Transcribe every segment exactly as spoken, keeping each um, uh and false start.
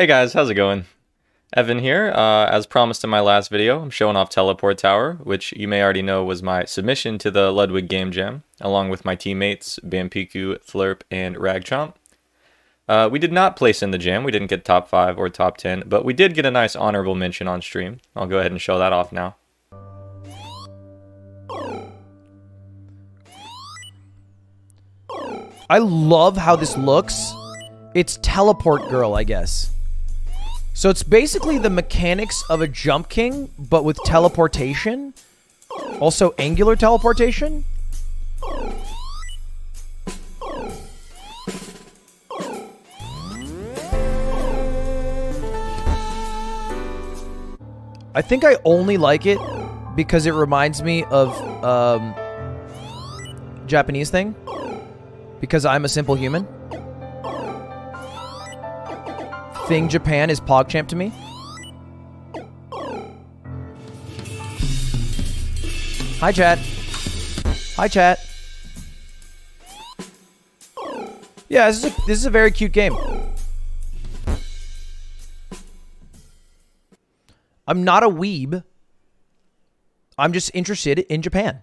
Hey guys, how's it going? Evan here. Uh, as promised in my last video, I'm showing off Teleport Tower, which you may already know was my submission to the Ludwig Game Jam, along with my teammates Bampiku, Flurp, and Ragchomp. Uh, we did not place in the jam, we didn't get top five or top ten, but we did get a nice honorable mention on stream. I'll go ahead and show that off now. I love how this looks. It's Teleport Girl, I guess. So it's basically the mechanics of a Jump King, but with teleportation. Also angular teleportation. I think I only like it because it reminds me of um, Japanese thing. Because I'm a simple human. Thing Japan is PogChamp to me. Hi, chat. Hi, chat. Yeah, this is a, this is a very cute game. I'm not a weeb. I'm just interested in Japan.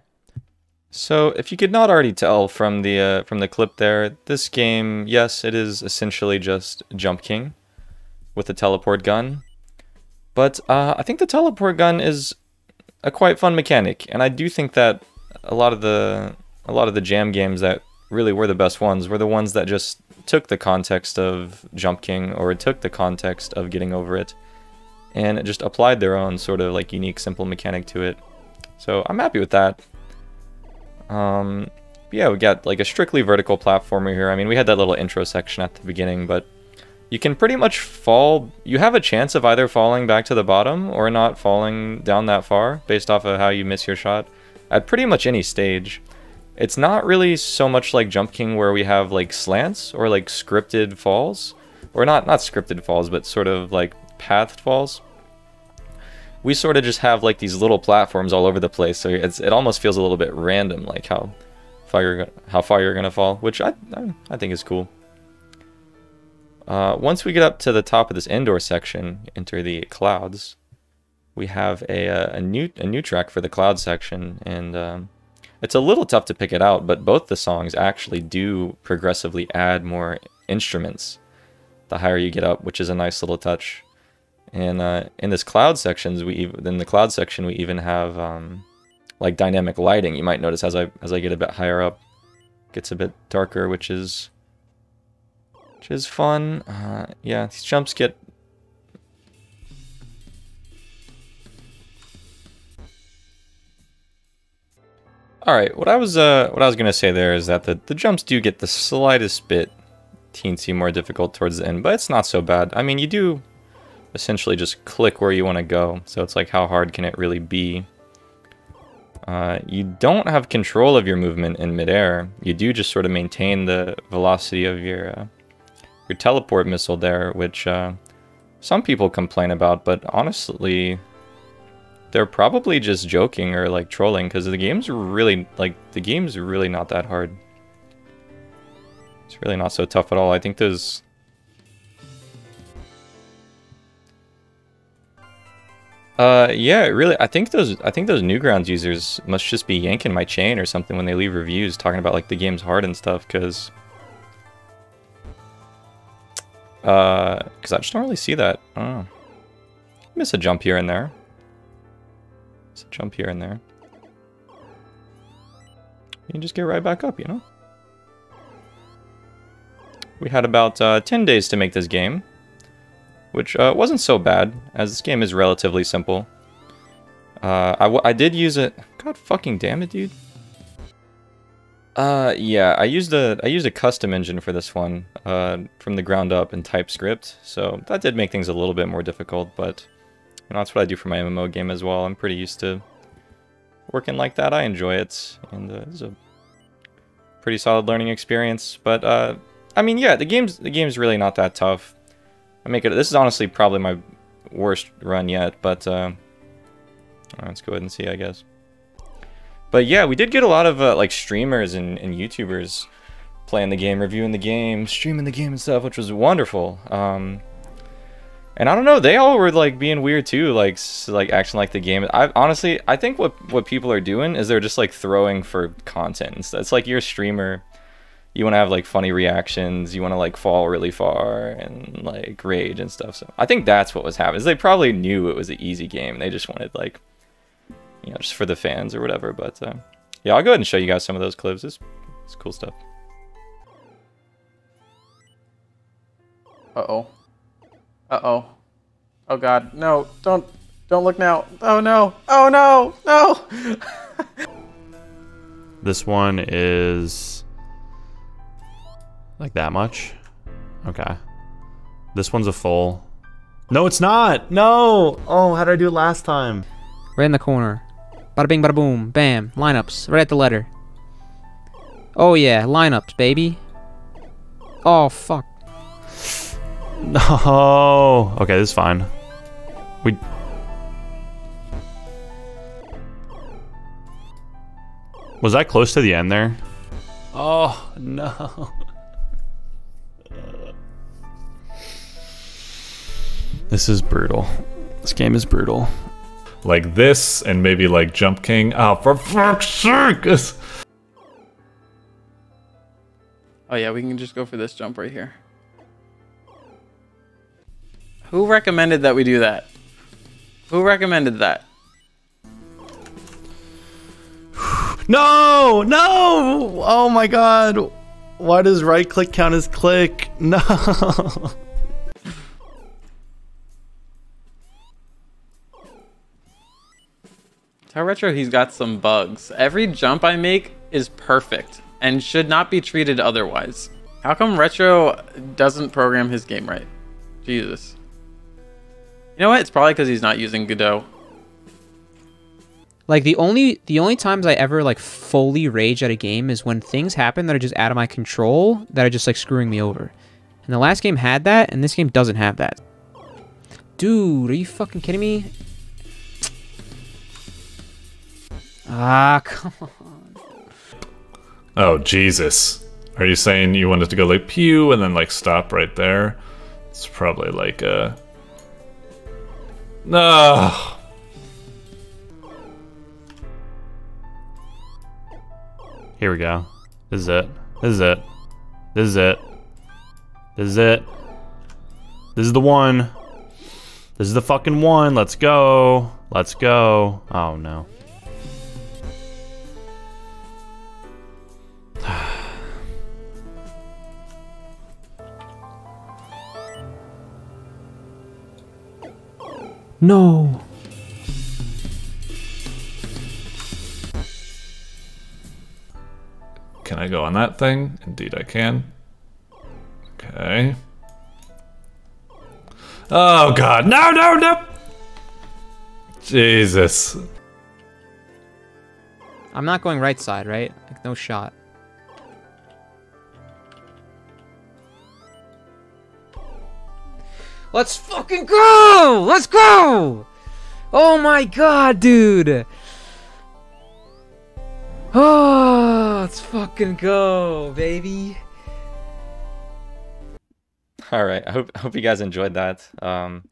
So, if you could not already tell from the uh, from the clip there, this game, yes, it is essentially just Jump King with a teleport gun, but uh, I think the teleport gun is a quite fun mechanic, and I do think that a lot of the a lot of the jam games that really were the best ones were the ones that just took the context of Jump King, or took the context of getting over it, and just applied their own sort of like unique simple mechanic to it. So I'm happy with that. Um, yeah, we got like a strictly vertical platformer here. I mean, we had that little intro section at the beginning, but you can pretty much fall. You have a chance of either falling back to the bottom or not falling down that far based off of how you miss your shot at pretty much any stage. It's not really so much like Jump King where we have like slants or like scripted falls, or not not scripted falls, but sort of like pathed falls. We sort of just have like these little platforms all over the place, so it's, it almost feels a little bit random, like how far you're, how far you're gonna fall, which I I, I think is cool. Uh, once we get up to the top of this indoor section, enter the clouds, we have a, a, a new a new track for the cloud section, and um, it's a little tough to pick it out, but both the songs actually do progressively add more instruments the higher you get up, which is a nice little touch. And uh, in this cloud sections, we even, in the cloud section we even have um, like dynamic lighting. You might notice as I as I get a bit higher up, it gets a bit darker, which is. Which is fun. Uh, yeah, these jumps get... Alright, what I was uh, what I was gonna say there is that the, the jumps do get the slightest bit teensy more difficult towards the end, but it's not so bad. I mean, you do essentially just click where you want to go, so it's like how hard can it really be? Uh, you don't have control of your movement in midair. You do just sort of maintain the velocity of your... Uh, your teleport missile there, which uh, some people complain about, but honestly, they're probably just joking or like trolling, because the game's really like the game's really not that hard. It's really not so tough at all. I think there's uh yeah, really. I think those I think those Newgrounds users must just be yanking my chain or something when they leave reviews talking about like the game's hard and stuff, because. Uh, because I just don't really see that. I don't know. Miss a jump here and there. Miss a jump here and there. You can just get right back up, you know? We had about uh, ten days to make this game, which uh, wasn't so bad, as this game is relatively simple. Uh, I, w I did use it. God fucking damn it, dude. Uh, yeah, I used a I used a custom engine for this one uh, from the ground up in TypeScript, so that did make things a little bit more difficult. But you know, that's what I do for my M M O game as well. I'm pretty used to working like that. I enjoy it, and uh, it's a pretty solid learning experience. But uh, I mean, yeah, the game's the game's really not that tough. I make it. This is honestly probably my worst run yet. But uh, let's go ahead and see, I guess. But yeah, we did get a lot of uh, like streamers and, and YouTubers playing the game, reviewing the game, streaming the game and stuff, which was wonderful. Um, And I don't know, they all were like being weird too, like like acting like the game. I honestly, I think what what people are doing is they're just like throwing for content. It's like you're a streamer, you want to have like funny reactions, you want to like fall really far and like rage and stuff. So I think that's what was happening. Is they probably knew it was an easy game. They just wanted like, you know, just for the fans or whatever. But uh, yeah, I'll go ahead and show you guys some of those clips. It's, it's cool stuff. Uh oh. Uh-oh. Oh god. No, don't don't look now. Oh no. Oh no. No. This one is like that much. Okay. This one's a full. No, it's not. No. Oh, how did I do it last time? Right in the corner. Bada bing, bada boom. Bam. Lineups. Right at the letter. Oh yeah, lineups, baby. Oh fuck. No. Okay, this is fine. We. Was I close to the end there? Oh, no. This is brutal. This game is brutal. Like this, and maybe like Jump King. Oh, for fuck's sake! Oh, yeah, we can just go for this jump right here. Who recommended that we do that? Who recommended that? No! No! Oh my god! Why does right click count as click? No! Tell Retro he's got some bugs. Every jump I make is perfect and should not be treated otherwise. How come Retro doesn't program his game right? Jesus. You know what? It's probably because he's not using Godot. Like the only the only times I ever like fully rage at a game is when things happen that are just out of my control, that are just like screwing me over. And the last game had that, and this game doesn't have that. Dude, are you fucking kidding me? Ah, come on. Oh Jesus! Are you saying you wanted to go like pew and then like stop right there? It's probably like a. No. Here we go. This is it. This is it. This is it. This is it. This is the one. This is the fucking one. Let's go. Let's go. Oh no. No. Can I go on that thing? Indeed I can. Okay. Oh god. No, no, no. Jesus. I'm not going right side, right? Like no shot. Let's fucking go! Let's go! Oh my god, dude! Oh, let's fucking go, baby! Alright, I hope, I hope you guys enjoyed that. Um,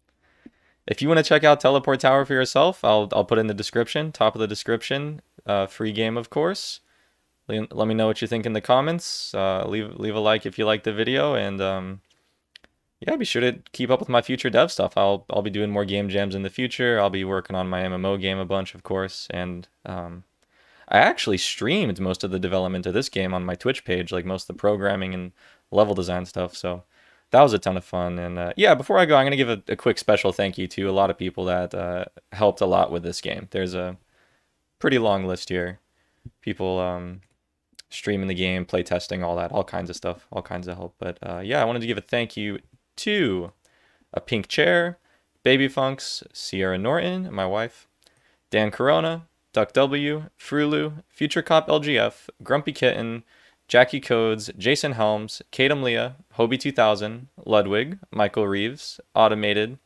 if you want to check out Teleport Tower for yourself, I'll, I'll put it in the description, top of the description. Uh, free game, of course. Le- let me know what you think in the comments. Uh, leave, leave a like if you liked the video, and... Um, yeah, be sure to keep up with my future dev stuff. I'll I'll be doing more game jams in the future. I'll be working on my M M O game a bunch, of course. And um, I actually streamed most of the development of this game on my Twitch page, like most of the programming and level design stuff. So that was a ton of fun. And uh, yeah, before I go, I'm going to give a, a quick special thank you to a lot of people that uh, helped a lot with this game. There's a pretty long list here. People... Um, streaming the game, play testing, all that, all kinds of stuff, all kinds of help. But uh, yeah, I wanted to give a thank you to A Pink Chair, Baby Funks, Sierra Norton, my wife, Dan Corona, Duck W, Frulu, Future Cop L G F, Grumpy Kitten, Jackie Codes, Jason Helms, Kadem Leah, Hobie two thousand, Ludwig, Michael Reeves, Automated,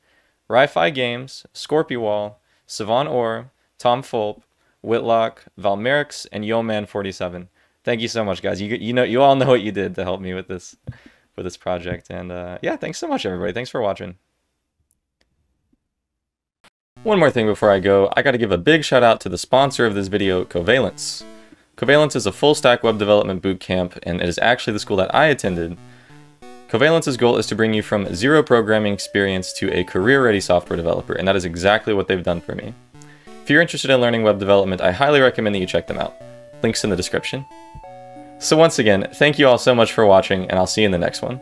Ri-Fi Games, Scorpiwall, Savon Orr, Tom Fulp, Whitlock, Valmerix, and Yo Man forty-seven. Thank you so much, guys. You you know you all know what you did to help me with this, with this project. And uh, yeah, thanks so much, everybody. Thanks for watching. One more thing before I go, I gotta give a big shout out to the sponsor of this video, Covalence. Covalence is a full-stack web development bootcamp, and it is actually the school that I attended. Covalence's goal is to bring you from zero programming experience to a career-ready software developer, and that is exactly what they've done for me. If you're interested in learning web development, I highly recommend that you check them out. Links in the description. So once again, thank you all so much for watching, and I'll see you in the next one.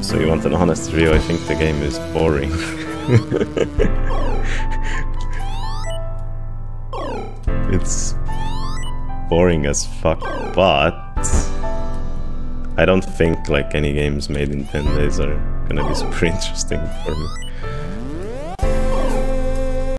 So you want an honest review? I think the game is boring. It's boring as fuck, but I don't think like any games made in ten days are gonna be super interesting for me.